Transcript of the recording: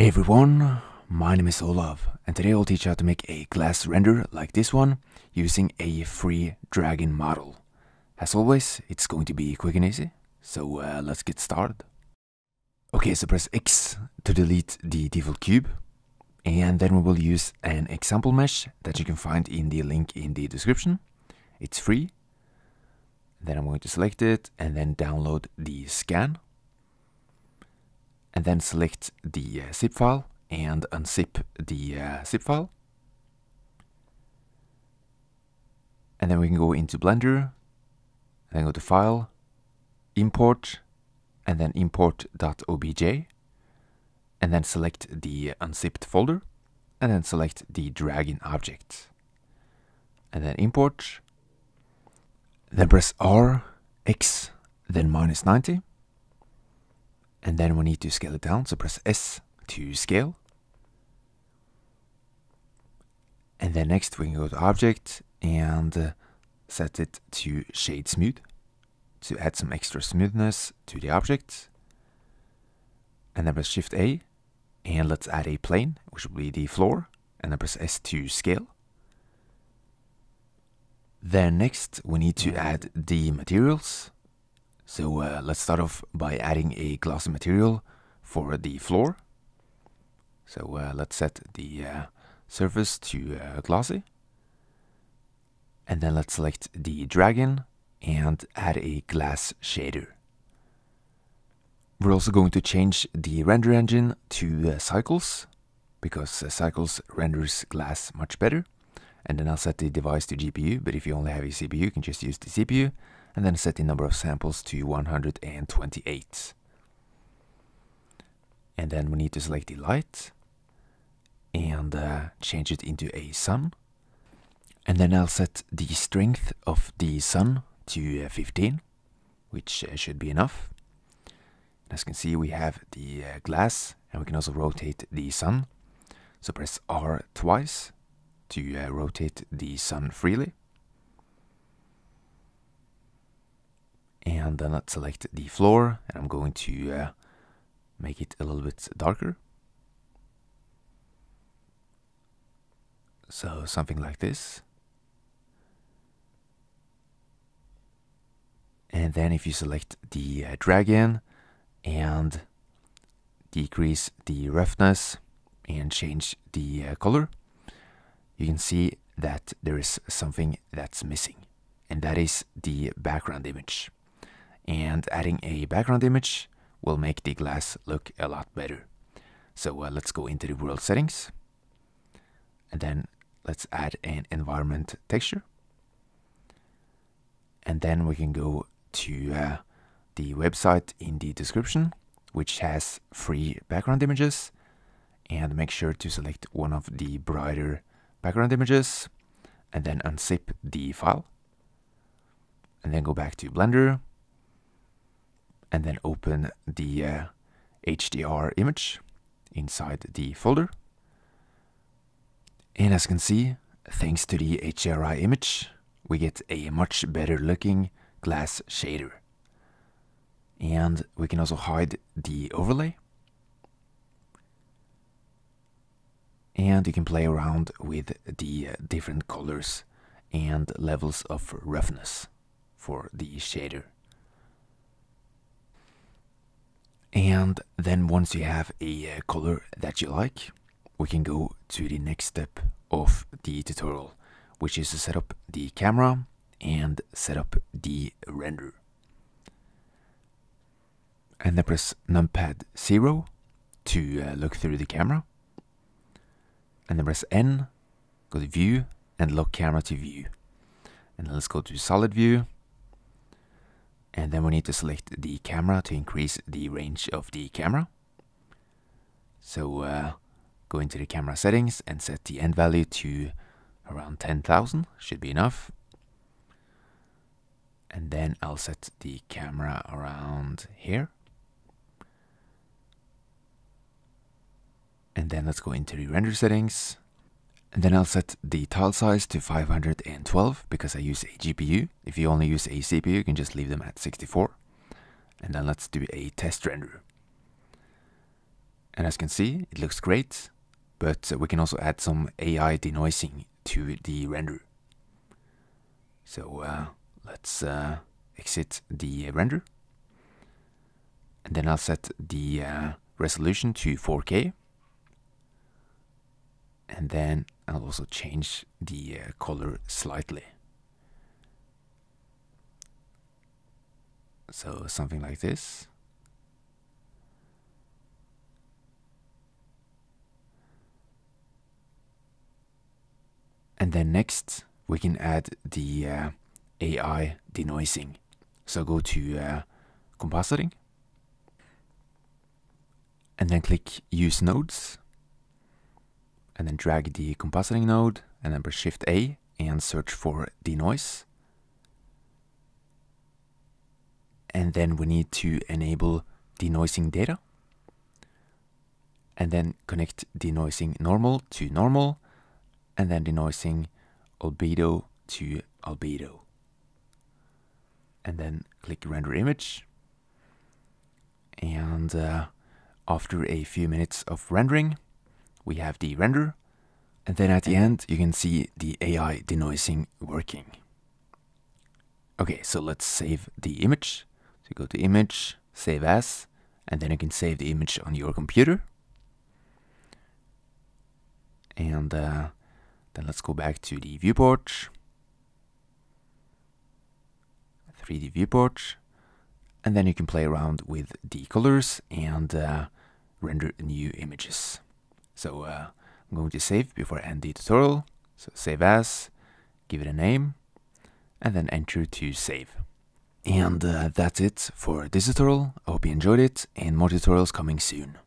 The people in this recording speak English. Hey everyone, my name is Olav, and today I'll teach you how to make a glass render like this one using a free Dragon model. As always, it's going to be quick and easy, so let's get started. Okay, so press X to delete the default cube, and then we will use an example mesh that you can find in the link in the description. It's free. Then I'm going to select it and then download the scan. And then select the zip file and unzip the zip file. And then we can go into Blender, and then go to File, Import, and then import.obj. And then select the unzipped folder, and then select the Dragon object. And then import, then press R, X, then -90. And then we need to scale it down, so press S to scale. And then next we can go to Object and set it to Shade Smooth to add some extra smoothness to the object. And then press Shift A, and let's add a plane, which will be the floor, and then press S to scale. Then next we need to add the materials. So let's start off by adding a glossy material for the floor. So let's set the surface to glossy. And then let's select the Dragon and add a glass shader. We're also going to change the render engine to Cycles, because Cycles renders glass much better. And then I'll set the device to GPU, but if you only have a CPU, you can just use the CPU. And then set the number of samples to 128. And then we need to select the light and change it into a sun. And then I'll set the strength of the sun to 15, which should be enough. And as you can see, we have the glass, and we can also rotate the sun. So press R twice to rotate the sun freely. And then let's select the floor, and I'm going to make it a little bit darker. So something like this. And then if you select the Dragon and decrease the roughness and change the color, you can see that there is something that's missing, and that is the background image. And adding a background image will make the glass look a lot better. So let's go into the world settings. And then let's add an environment texture. And then we can go to the website in the description, which has free background images. And make sure to select one of the brighter background images. And then unzip the file. And then go back to Blender. And then open the HDR image inside the folder. And as you can see, thanks to the HDRI image, we get a much better looking glass shader. And we can also hide the overlay. And you can play around with the different colors and levels of roughness for the shader. And then once you have a color that you like, we can go to the next step of the tutorial, which is to set up the camera and set up the render. And then press numpad 0 to look through the camera. And then press N, go to view and lock camera to view. And let's go to solid view. And then we need to select the camera to increase the range of the camera. So go into the camera settings and set the end value to around 10,000, should be enough. And then I'll set the camera around here. And then let's go into the render settings. And then I'll set the tile size to 512 because I use a GPU. If you only use a CPU, you can just leave them at 64. And then let's do a test render. And as you can see, it looks great, but we can also add some AI denoising to the render. So let's exit the render. And then I'll set the resolution to 4K. And then I'll also change the color slightly. So something like this. And then next we can add the AI denoising. So go to compositing. And then click use nodes. And then drag the compositing node and then press Shift A and search for denoise. And then we need to enable denoising data. And then connect denoising normal to normal. And then denoising albedo to albedo. And then click render image. And after a few minutes of rendering, we have the render. And then at the end, you can see the AI denoising working. Okay, so let's save the image. So go to image, save as, and then you can save the image on your computer. And then let's go back to the viewport, 3D viewport, and then you can play around with the colors and render new images. So I'm going to save before I end the tutorial. So save as, give it a name, and then enter to save. And that's it for this tutorial. I hope you enjoyed it, and more tutorials coming soon.